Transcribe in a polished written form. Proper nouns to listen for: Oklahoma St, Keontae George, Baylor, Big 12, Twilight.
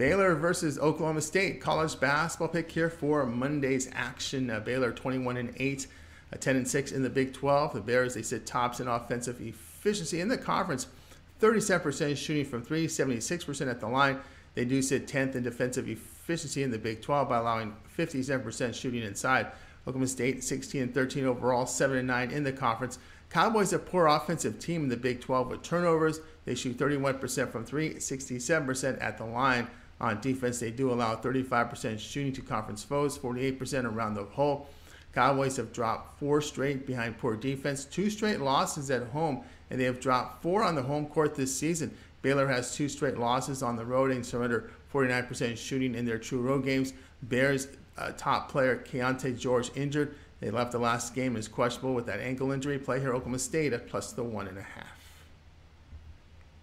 Baylor versus Oklahoma State, college basketball pick here for Monday's action. Baylor 21-8, 10-6 in the Big 12. The Bears, they sit tops in offensive efficiency in the conference, 37% shooting from three, 76% at the line. They do sit 10th in defensive efficiency in the Big 12 by allowing 57% shooting inside. Oklahoma State 16-13 overall, 7-9 in the conference. Cowboys a poor offensive team in the Big 12 with turnovers. They shoot 31% from three, 67% at the line. On defense, they do allow 35% shooting to conference foes, 48% around the hole. Cowboys have dropped 4 straight behind poor defense, 2 straight losses at home, and they have dropped 4 on the home court this season. Baylor has 2 straight losses on the road and surrender 49% shooting in their true road games. Bears top player Keontae George injured. They left the last game and is questionable with that ankle injury. Play here, Oklahoma State at +1.5.